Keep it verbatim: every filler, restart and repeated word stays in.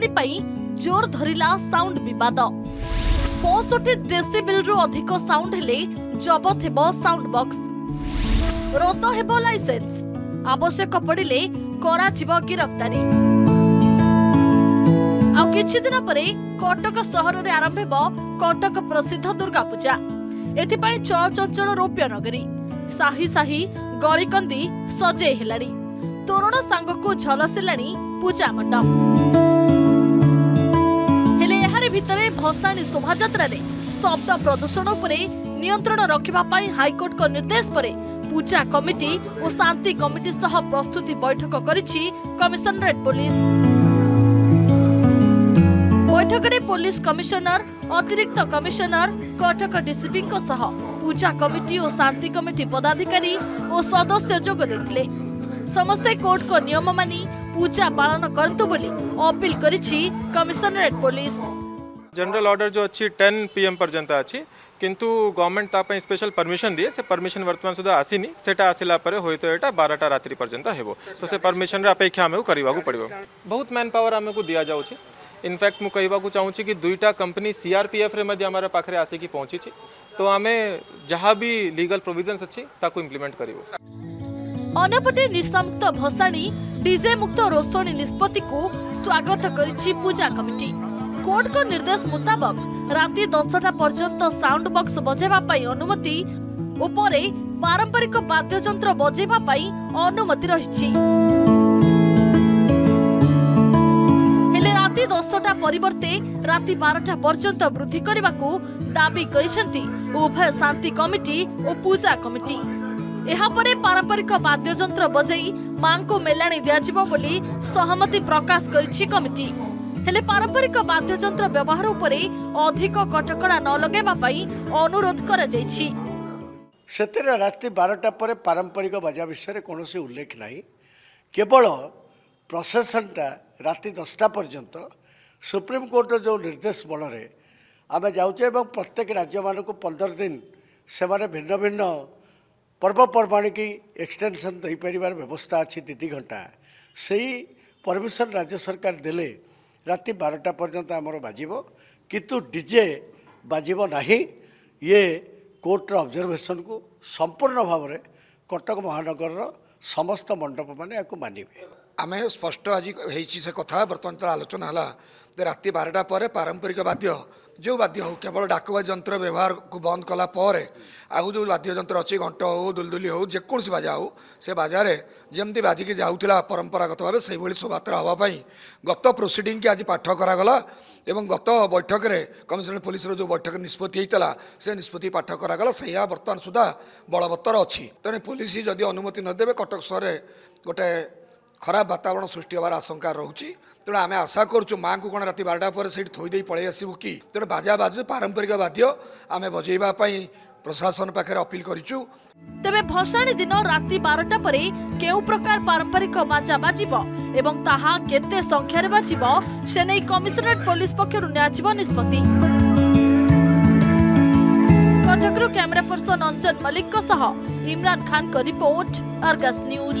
ଶୁଣାଣି ପାଇଁ ଜୋର ଧରିଲା ସାଉଣ୍ଡ ବିବାଦ। ପଞ୍ଚଷଠି ଡେସିବେଲରୁ ଅଧିକ ସାଉଣ୍ଡ ହେଲେ ଜବତ ହେବ ସାଉଣ୍ଡ ବକ୍ସ, ରଦ୍ଦ ହେବ ଲାଇସେନ୍ସ, ଆବଶ୍ୟକ ପଡ଼ିଲେ କରାଯିବ ଗିରଫଦାରୀ। ଆଉ କିଛି ଦିନ ପରେ କଟକ ସହରରେ ଆରମ୍ଭ ହେବ କଟକ ପ୍ରସିଦ୍ଧ ଦୁର୍ଗାପୂଜା। ଏଥିପାଇଁ ଚଳଚଞ୍ଚଳ ରୌପ୍ୟ ନଗରୀ, ସାହି ସାହି ଗଳିକନ୍ଦି ସଜେଇ ହେଲାଣି। ତୋରଣ ସାଙ୍ଗକୁ ଝଲସିଲାଣି ପୂଜା ମଣ୍ଡପ। ହେଲେ ଏହାରି ଭିତରେ ଭସାଣି ଶୋଭାଯାତ୍ରାରେ ଶବ୍ଦ ପ୍ରଦୂଷଣ ଉପରେ ନିୟନ୍ତ୍ରଣ ରଖିବା ପାଇଁ ହାଇକୋର୍ଟଙ୍କ ନିର୍ଦ୍ଦେଶ ପରେ ପୂଜା କମିଟି ଓ ଶାନ୍ତି କମିଟି ସହ ପ୍ରସ୍ତୁତି ବୈଠକ କରିଛି କମିଶନରେଟ୍ ପୋଲିସ। ବୈଠକରେ ପୋଲିସ କମିଶନର, ଅତିରିକ୍ତ କମିଶନର, କଟକ ଡିସିପିଙ୍କ ସହ ପୂଜା କମିଟି ଓ ଶାନ୍ତି କମିଟି ପଦାଧିକାରୀ ଓ ସଦସ୍ୟ ଯୋଗ ଦେଇଥିଲେ। समस्ते कोर्ट को नियम मानि पूजा पालन करंतु बोली अपील करिछि कमिशनरेट पुलिस। जनरल ऑर्डर जो अच्छी टेन पी एम पर्यंत अछि, किंतु गवर्नमेंट ता पई स्पेशल परमिशन दिए। से परमिशन वर्तमान सुधा आसीनी, सेटा आसिला परे होयतो एटा बारह टा रात्रि पर्यंत हेबो। तो से परमिशन रे अपेक्षा हमहु करबाकू पड़िबो। बहुत मैन पावर हमहु दिया जाउ छी। इनफैक्ट मु कहबाकू चाहू छी कि दुईटा company C R P F रे मध्ये हमरा पाखरे आसी कि पहुंची छी। तो हमें जहां भी लीगल प्रोविजंस अछि ताकू इंप्लीमेंट करबो। अन्यपटे निशमुक्त भसाणी डीजे मुक्त रोषणी निष्पत्ति को स्वागत करिछि पूजा कमिटी। कोर्ट को निर्देश मुताबक राति दसटा पर्यंत साउंड बॉक्स बजेबा पई अनुमति उपरे पारंपरिक वाद्ययंत्र बजेबा पई अनुमति रहिछि। हेले राति दसटा परिवर्ते राति बारटा पर्यंत वृद्धि करबा को दाबी करिसंती उभय शांति कमिटी और पूजा कमिटी। यहा परे पारंपरिक वाद्ययंत्र बजई मां को मेलाणी दियाजिबो बोली सहमति प्रकाश करिछि कमिटी। हेले पारंपरिक वाद्ययंत्र व्यवहार उपरे अधिक कटकणा न लगेबा पई अनुरोध करा जाईछि। सेतरे रात्रि बारटा परे पारंपरिक बाजा विषय रे कोनोसी उल्लेख नाही। केवल प्रोसेसनटा राति दसटा पर्यंत सुप्रीम कोर्ट जो निर्देश बलरे आमे जाउचे एवं प्रत्येक राज्य मानक को पंद्रह दिन से माने भिन्न भिन्न पर्वपर्वाणी की एक्सटेंशन दे पार व्यवस्था अच्छी दीदी घंटा से ही परमिशन राज्य सरकार देले राति बारटा पर्यंत आमर बाजिब, किंतु डीजे बाजिब नहीं। ये कोर्टर ऑब्जर्वेशन को संपूर्ण भाव में कटक महानगर समस्त मंडप मैंने मानवे। आम स्पष्ट आज हो कथा बर्तमान जो आलोचना है राति बारटा पर पारंपरिक वाद्य जो वाद्य हो केवल डाकवा यंत्र व्यवहार को बंद कला परे आगु जो वाद्य यंत्र अच्छी घंट हो दुलदुली हो जेकोसी बाजा हो से बाजार जमी बाजिकी जाऊला परंपरागत भाव से शोभात्रा हाँपाई गत प्रोसीडिंग की आज पाठ करागला। गत बैठक में कमिशनर पुलिस जो बैठक निष्पत्ति होता से निष्पत्ति पाठ करागला से यह बर्तमान सुधा बलवत्तर अच्छी। तेणु पुलिस जदि अनुमति नदेवे कटक सहर गोटे खराब वातावरण सृष्टि होवार आशंका रोचे। तेणु आम आशा करूँ माँ को कौन राति बारटा पर से थोड़ी पलि आसबू कि तेणु बाजा बाजू पारंपरिक वाद्य आम बजेवा प्रशासन पाखे अपील करूँ। तेरे भसाणी दिन राति बारटा पर केउ प्रकार पारंपरिक बाजा बाजिब एवं ताहा केते संख्यार बाजिब से नहीं कमिशनरेट पुलिस पक्षरु न्यायिक निष्पत्ति। कटकरू कैमरा पर्सन अंजन मलिक को सह इमरान खान को रिपोर्ट, अर्गस न्यूज।